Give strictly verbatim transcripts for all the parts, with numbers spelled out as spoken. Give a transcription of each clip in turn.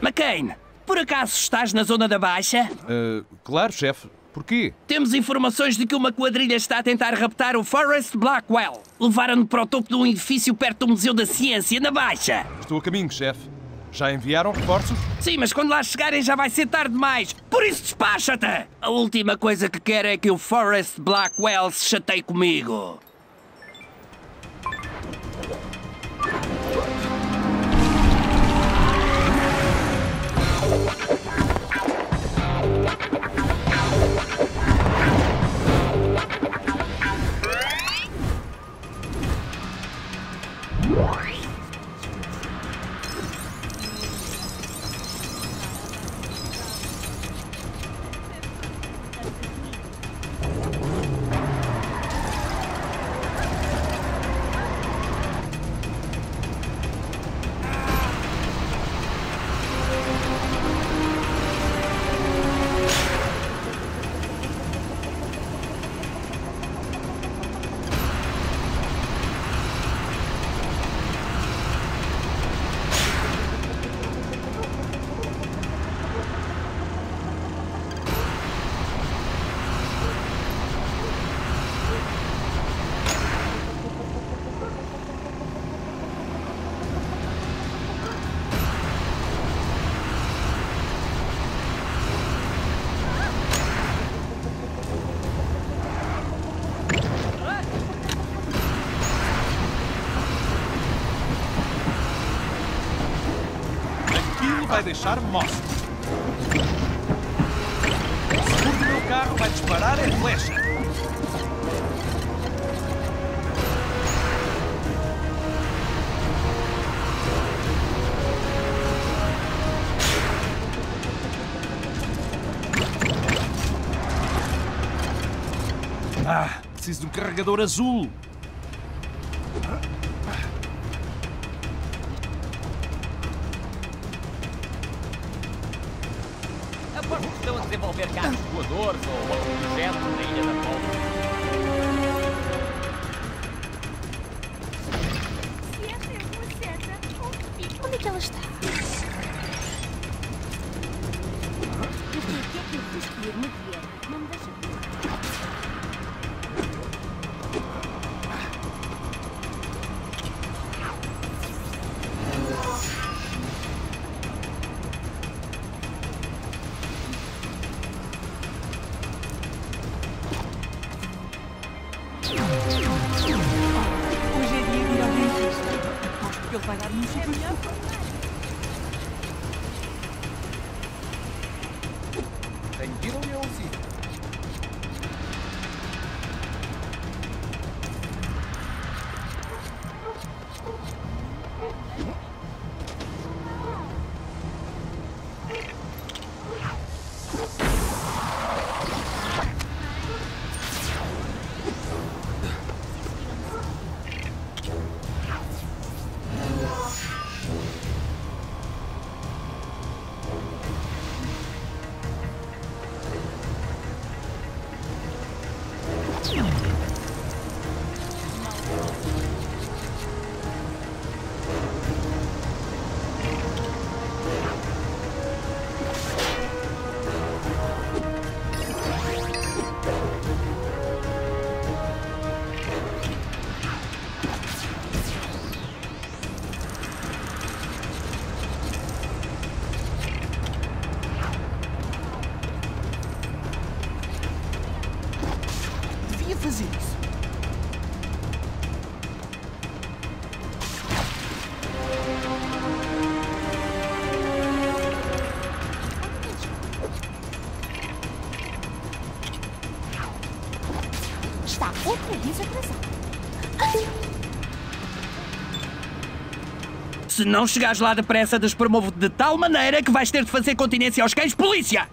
McCain, por acaso estás na zona da Baixa? Uh, claro, chefe. Porquê? Temos informações de que uma quadrilha está a tentar raptar o Forrest Blackwell. Levaram-no para o topo de um edifício perto do Museu da Ciência, na Baixa. Estou a caminho, chefe. Já enviaram reforços? Sim, mas quando lá chegarem já vai ser tarde demais. Por isso despacha-te! A última coisa que quero é que o Forrest Blackwell se chateie comigo. Vai deixar mostro. O meu carro vai disparar em flecha. Ah, preciso de um carregador azul. Se não chegares lá depressa, despromovo-te de tal maneira que vais ter de fazer continência aos cães polícia!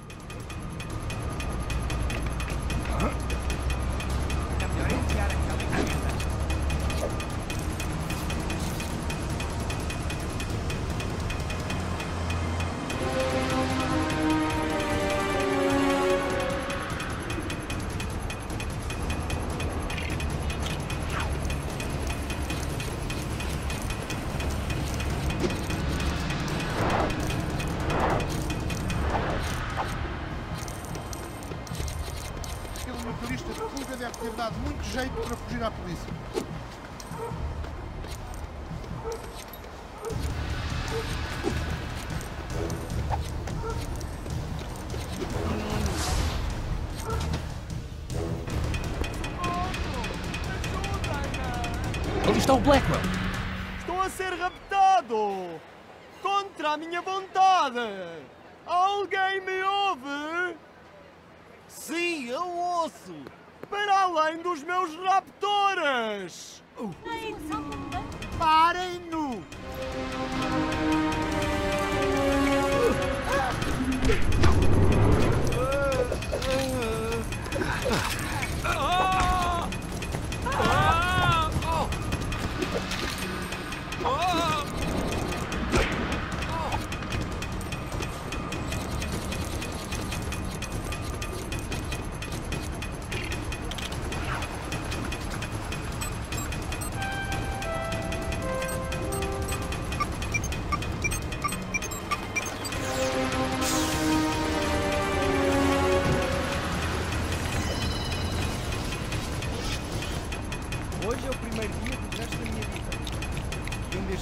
motorista de fuga deve ter dado muito jeito para fugir à polícia. Ali está o Blackwell! Estou a ser raptado! Contra a minha vontade! Alguém me ouve? Sim, eu ouço! Para além dos meus raptores! Uh. Parem-no!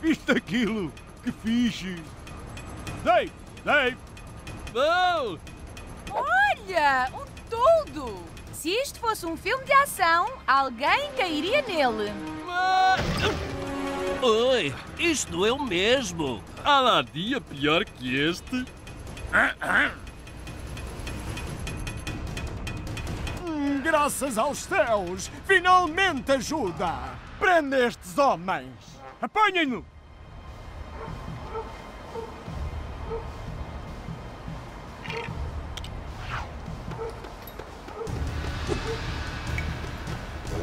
Viste aquilo? Que fixe! Dave! Dave! Oh. Olha! Um toldo! Se isto fosse um filme de ação, alguém cairia nele. Ah. Oi, isto eu mesmo. Há lá dia pior que este. Ah, ah. Hum, graças aos céus, finalmente ajuda. Prende estes homens. Apanhem-no.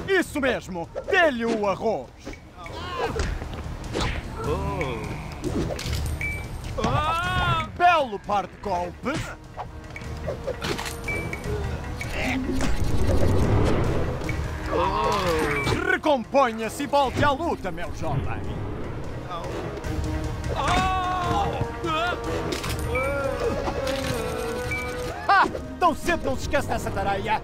Isso mesmo! Dê-lhe o arroz! Oh. Ah. Belo par de golpes! Oh. Recomponha-se e volte à luta, meu jovem! Oh. Ah! Tão cedo não se esquece dessa tareia!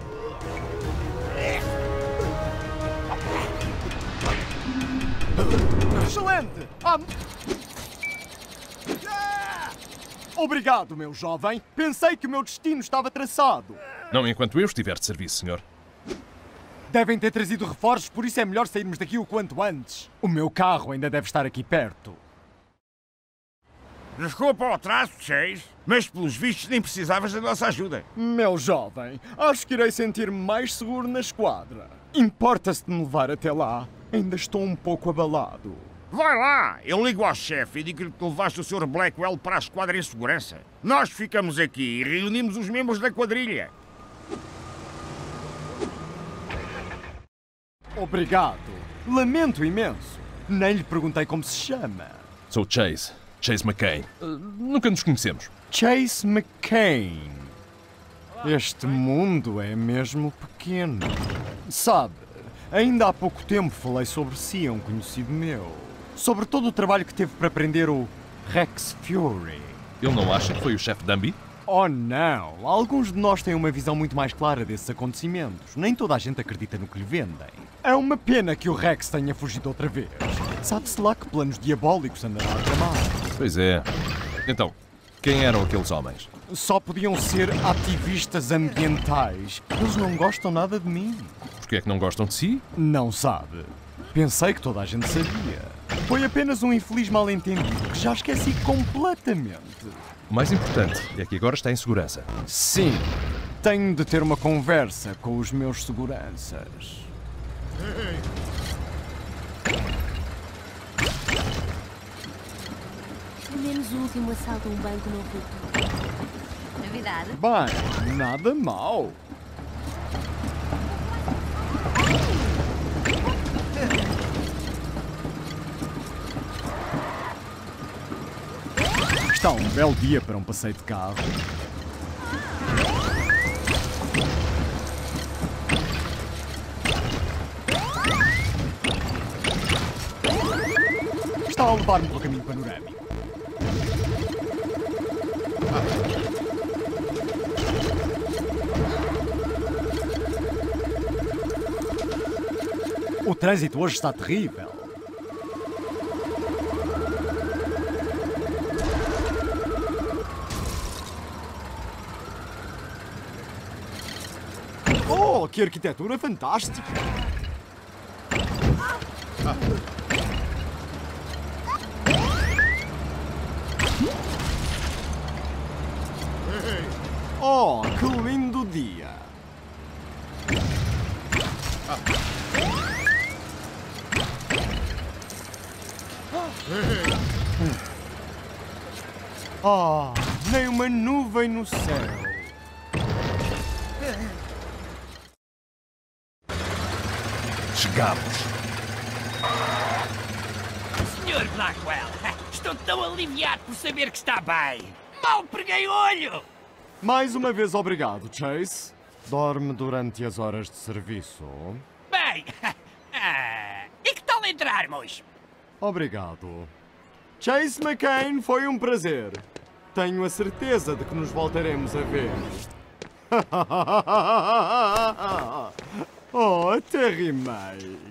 Excelente! Ah. Obrigado, meu jovem. Pensei que o meu destino estava traçado. Não enquanto eu estiver de serviço, senhor. Devem ter trazido reforços, por isso é melhor sairmos daqui o quanto antes. O meu carro ainda deve estar aqui perto. Desculpa o atraso, Chase, mas pelos vistos nem precisavas da nossa ajuda. Meu jovem, acho que irei sentir-me mais seguro na esquadra. Importa-se de me levar até lá? Ainda estou um pouco abalado. Vai lá! Eu ligo ao chefe e digo-lhe que levaste o senhor Blackwell para a esquadra em segurança. Nós ficamos aqui e reunimos os membros da quadrilha. Obrigado. Lamento imenso. Nem lhe perguntei como se chama. Sou Chase. Chase McCain. Uh, nunca nos conhecemos. Chase McCain. Este mundo é mesmo pequeno. Sabe, ainda há pouco tempo falei sobre si a um conhecido meu. Sobre todo o trabalho que teve para prender o Rex Fury. Ele não acha que foi o chefe Dumby? Oh não! Alguns de nós têm uma visão muito mais clara desses acontecimentos. Nem toda a gente acredita no que lhe vendem. É uma pena que o Rex tenha fugido outra vez. Sabe-se lá que planos diabólicos andará a tramar. Pois é. Então, quem eram aqueles homens? Só podiam ser ativistas ambientais. Eles não gostam nada de mim. Porquê é que não gostam de si? Não sabe. Pensei que toda a gente sabia. Foi apenas um infeliz mal-entendido que já esqueci completamente. O mais importante é que agora está em segurança. Sim. Tenho de ter uma conversa com os meus seguranças. Menos o último assalto a um banco não foi. Novidade? Bem, nada mal. Está um belo dia para um passeio de carro. Está a levar-me pelo caminho panorâmico. O trânsito hoje está terrível. Oh, que arquitetura fantástica! Ah. Oh, que lindo dia! Ah. Oh, nem uma nuvem no céu. Chegamos. senhor Blackwell, estou tão aliviado por saber que está bem. Mal preguei o olho. Mais uma vez obrigado, Chase. Dorme durante as horas de serviço. Bem, ah, e que tal entrarmos? Obrigado. Chase McCain, foi um prazer. Tenho a certeza de que nos voltaremos a ver. Oh, até rimei.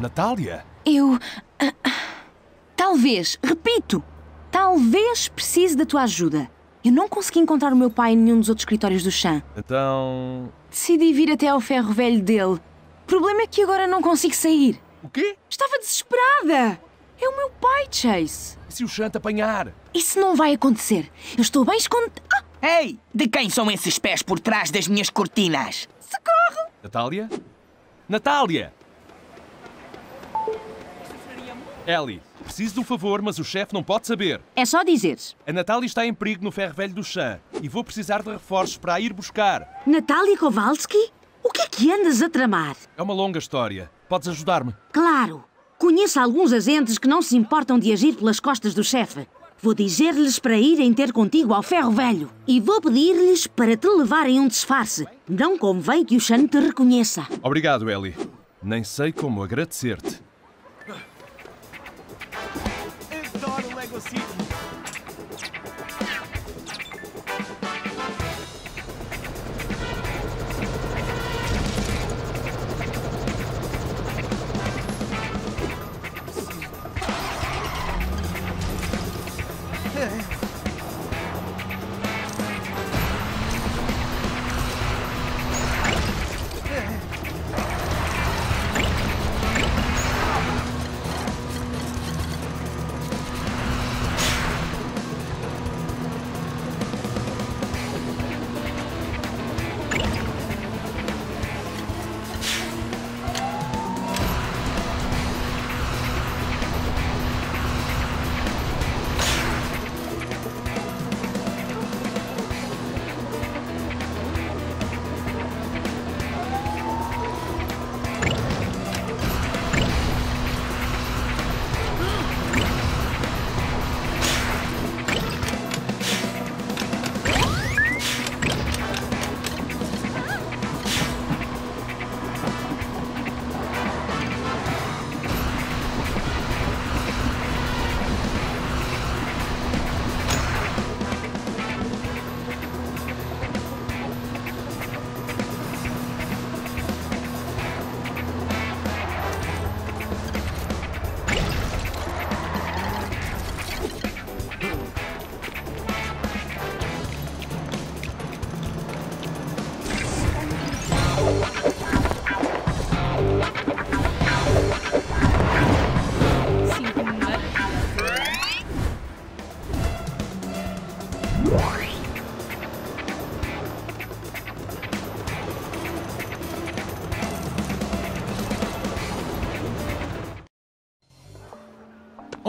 Natália? Eu... Talvez, repito, talvez precise da tua ajuda. Eu não consegui encontrar o meu pai em nenhum dos outros escritórios do Chan. Então... Decidi vir até ao ferro velho dele. O problema é que agora não consigo sair. O quê? Estava desesperada! É o meu pai, Chase. E se o Chan te apanhar? Isso não vai acontecer. Eu estou bem escondida... Ah! Ei! De quem são esses pés por trás das minhas cortinas? Socorro! Natália? Natália! Ellie, preciso de um favor, mas o chefe não pode saber. É só dizeres. A Natália está em perigo no ferro velho do Chan e vou precisar de reforços para a ir buscar. Natália Kowalski? O que é que andas a tramar? É uma longa história. Podes ajudar-me? Claro. Conheço alguns agentes que não se importam de agir pelas costas do chefe. Vou dizer-lhes para irem ter contigo ao ferro velho. E vou pedir-lhes para te levarem um disfarce. Não convém que o Chan te reconheça. Obrigado, Ellie. Nem sei como agradecer-te. Adoro o Lego City.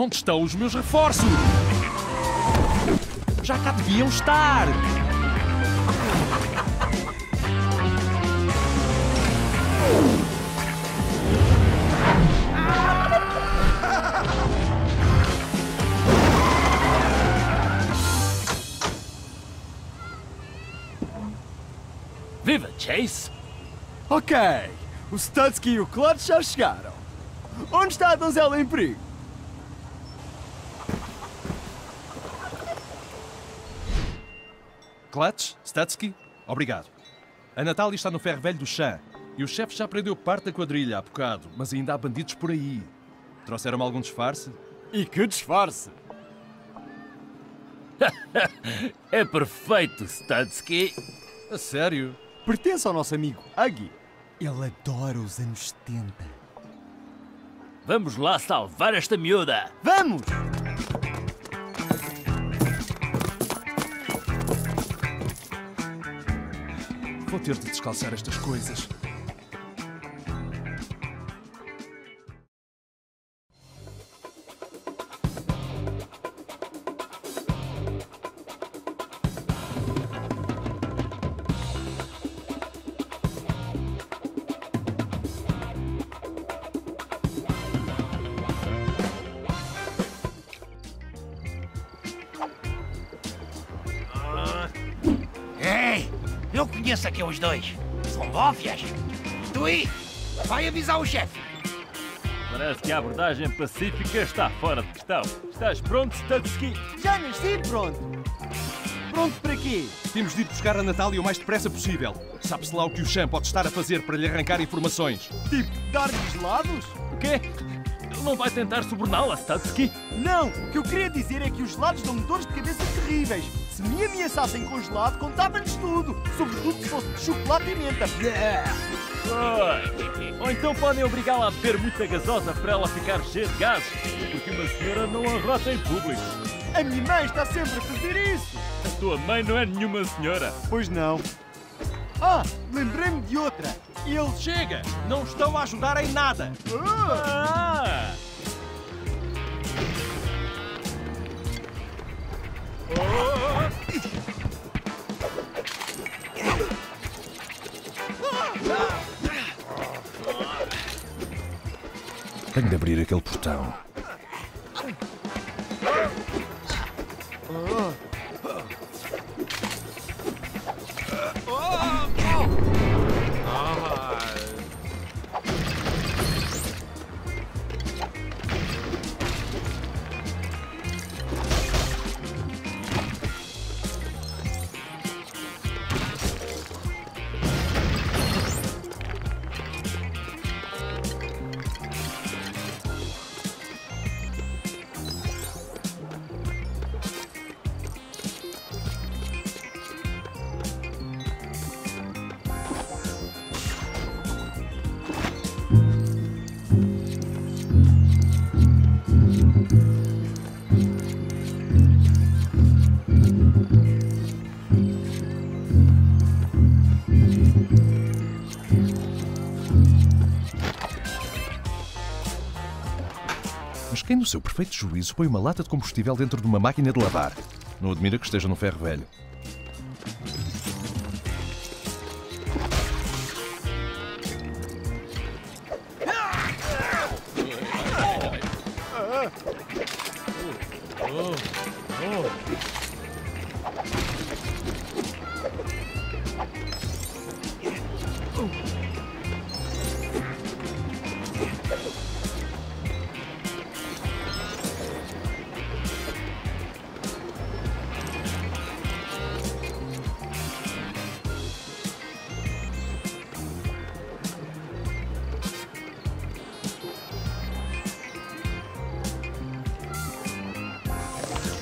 Onde estão os meus reforços? Já cá deviam estar! Viva, Chase! Ok, o Stutzky e o Clod já chegaram. Onde está a donzela em perigo? Clutch, Stutzky, obrigado. A Natália está no ferro velho do Chan e o chefe já prendeu parte da quadrilha há bocado, mas ainda há bandidos por aí. Trouxeram-me algum disfarce? E que disfarce! É perfeito, Stutzky. A sério? Pertence ao nosso amigo Agui. Ele adora os anos setenta. Vamos lá salvar esta miúda! Vamos! Vou ter de descalçar estas coisas. Pensa que os dois são bófias. Tui, vai avisar o chefe. Parece que a abordagem pacífica está fora de questão. Estás pronto, Stutzky? Já nasci pronto. Pronto para quê? Temos de ir buscar a Natália o mais depressa possível. Sabe-se lá o que o Chan pode estar a fazer para lhe arrancar informações. Tipo, dar-lhes lados? quê? Ele não vai tentar suborná-la, Stutzky? Não! O que eu queria dizer é que os gelados dão-me dores de cabeça terríveis. Se me ameaçassem com gelado, contava-lhes tudo. Sobretudo se fosse de chocolate e menta. Oh. Ou então podem obrigá-la a beber muita gasosa para ela ficar cheia de gases. Porque uma senhora não arrota em público. A minha mãe está sempre a fazer isso. A tua mãe não é nenhuma senhora. Pois não. Ah, lembrei-me de outra. Ele chega. Não estão a ajudar em nada. Uh. Ah. Tenho de abrir aquele portão. Quem no seu perfeito juízo põe uma lata de combustível dentro de uma máquina de lavar? Não admira que esteja no ferro velho.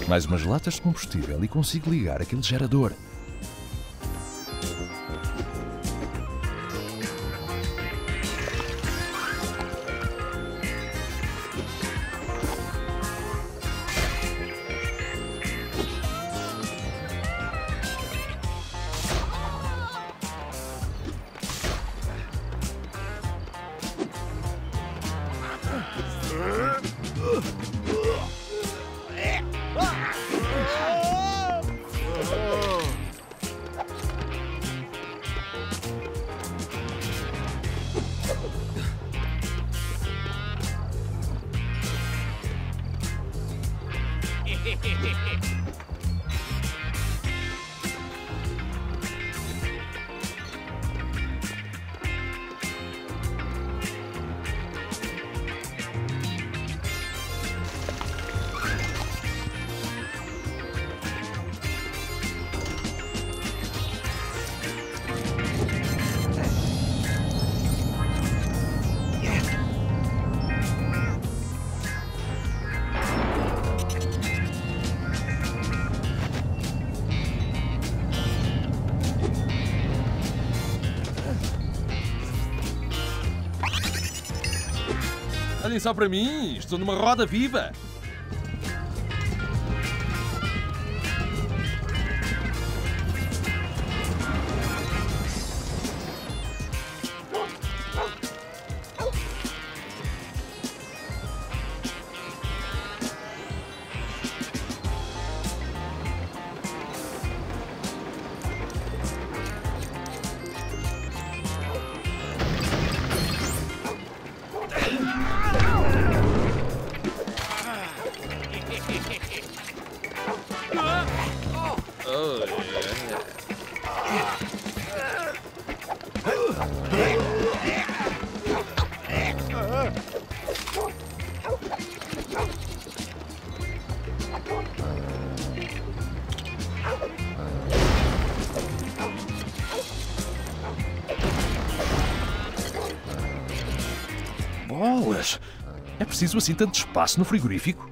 Mais umas latas de combustível e consigo ligar aquele gerador. Olhem só para mim, estou numa roda viva! Bolas! É preciso assim tanto espaço no frigorífico?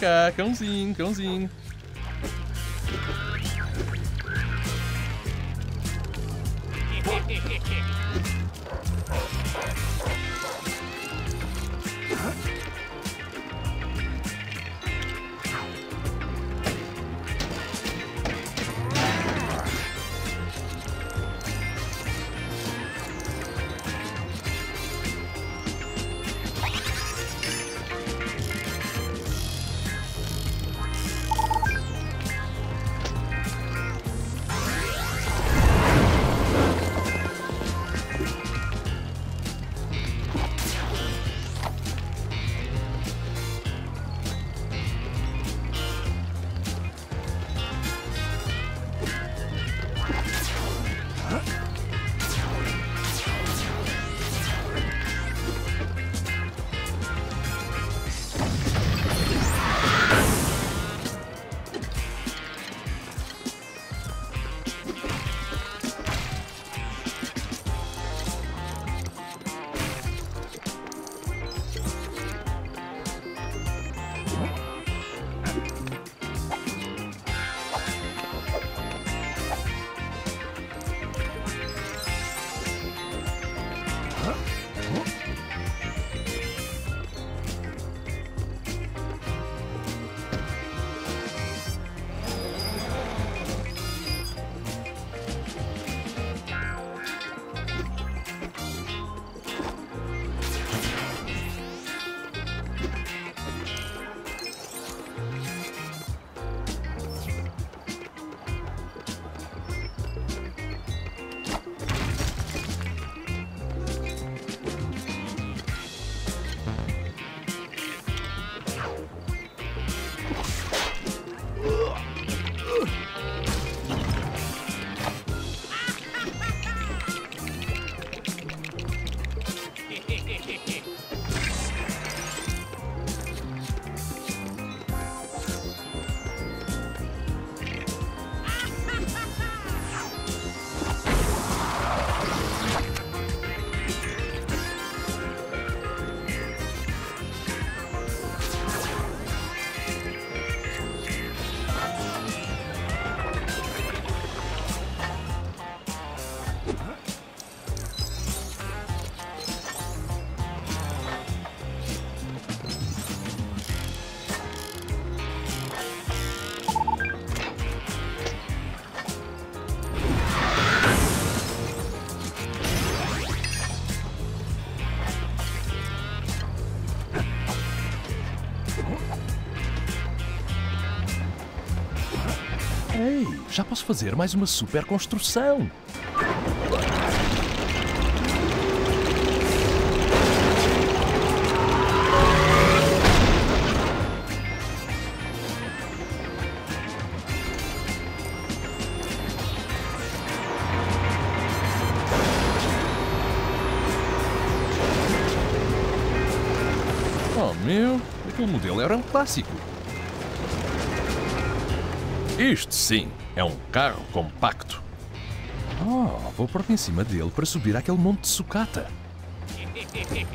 Cá, cãozinho, cãozinho. Ei, já posso fazer mais uma super construção! Oh meu, aquele modelo era um clássico! Isto sim, é um carro compacto. Oh, vou pôr em cima dele para subir àquele monte de sucata. Huh?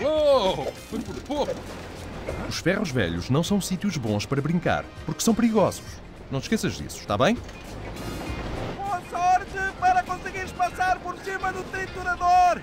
Oh, foi por pouco. Os ferros velhos não são sítios bons para brincar, porque são perigosos. Não te esqueças disso, está bem? Boa sorte para conseguires passar por cima do triturador!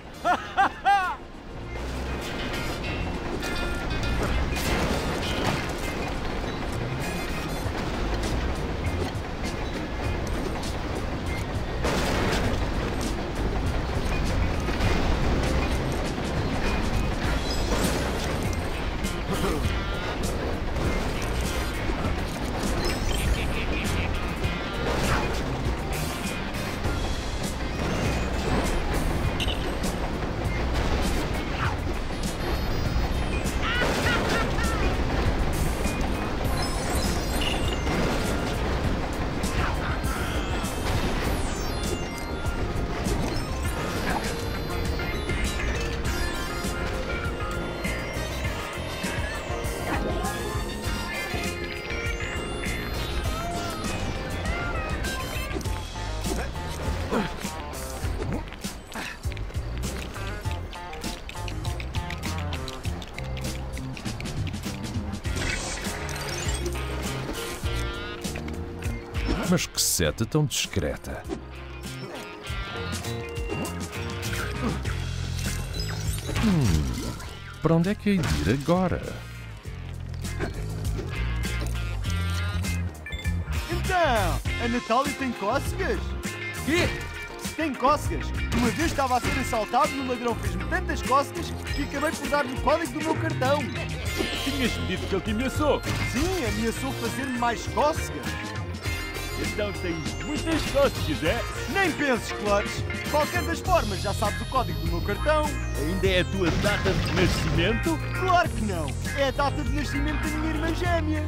Mas que seta tão discreta. Hum, para onde é que hei de ir agora? Então, a Natália tem cócegas? Quê? Tem cócegas? Uma vez estava a ser assaltado e o ladrão fez-me tantas cócegas que acabei por dar-lhe o código do meu cartão. Tinhas-me dito que ele te ameaçou? Sim, ameaçou fazer-me mais cócegas. Então tens muitas cócegas, é? Nem penses, Clod. Qualquer das formas, já sabes o código do meu cartão. Ainda é a tua data de nascimento? Claro que não. É a data de nascimento da minha irmã gêmea.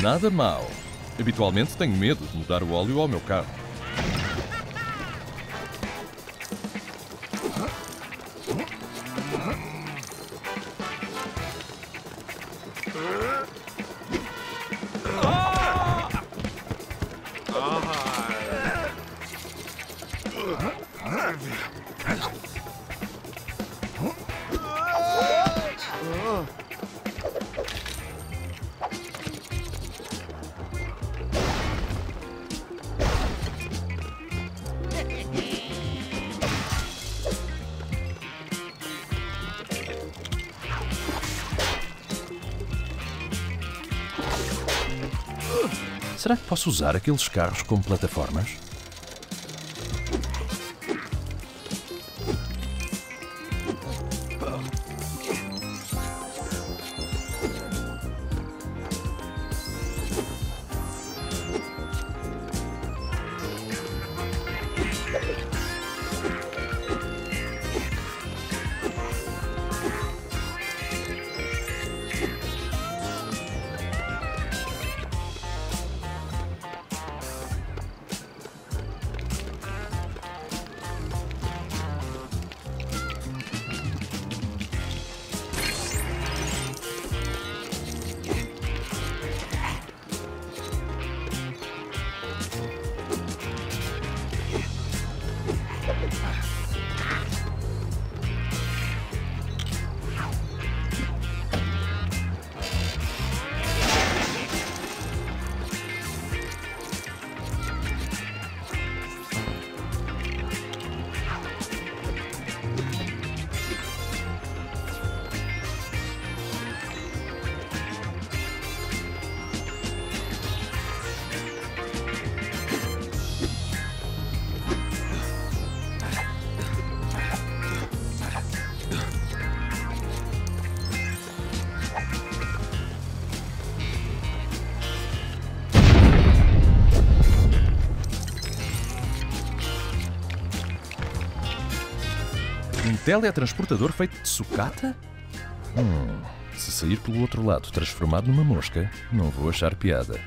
Nada mal. Habitualmente tenho medo de mudar o óleo ao meu carro. Será que posso usar aqueles carros como plataformas? Teletransportador feito de sucata? Hum, se sair pelo outro lado transformado numa mosca, não vou achar piada.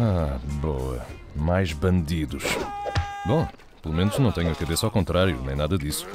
Ah, boa. Mais bandidos. Bom, pelo menos não tenho a cabeça ao contrário, nem nada disso.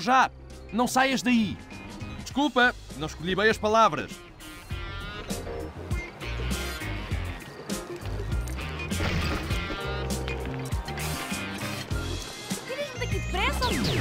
Já! Não saias daí! Desculpa, não escolhi bem as palavras. Tira-me daqui depressa, homem!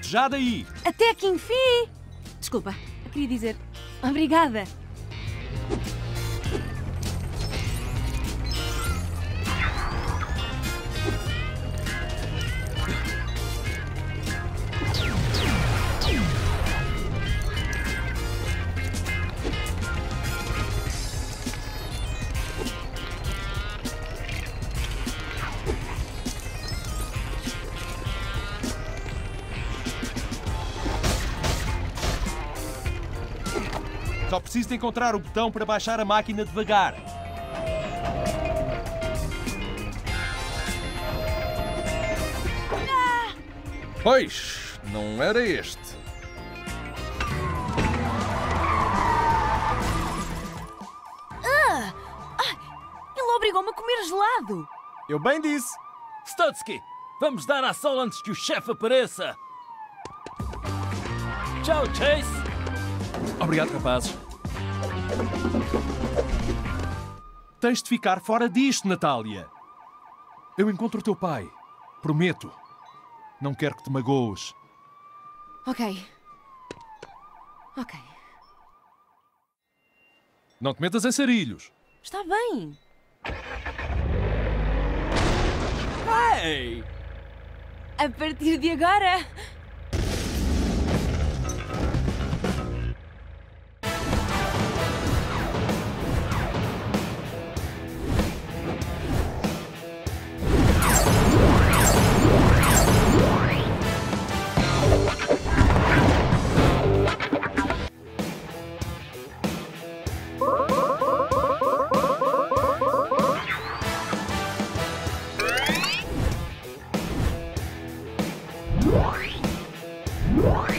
Já daí! Até que enfim! Desculpa, eu queria dizer obrigada! Preciso de encontrar o botão para baixar a máquina devagar. Pois, não era este. Ah! Ah, ele obrigou-me a comer gelado. Eu bem disse. Stutzky, vamos dar à sola antes que o chefe apareça. Tchau, Chase. Obrigado, rapazes. Tens de ficar fora disto, Natália. Eu encontro o teu pai. Prometo. Não quero que te magoes. Ok. Ok. Não te metas em sarilhos. Está bem. Ei! A partir de agora... Why?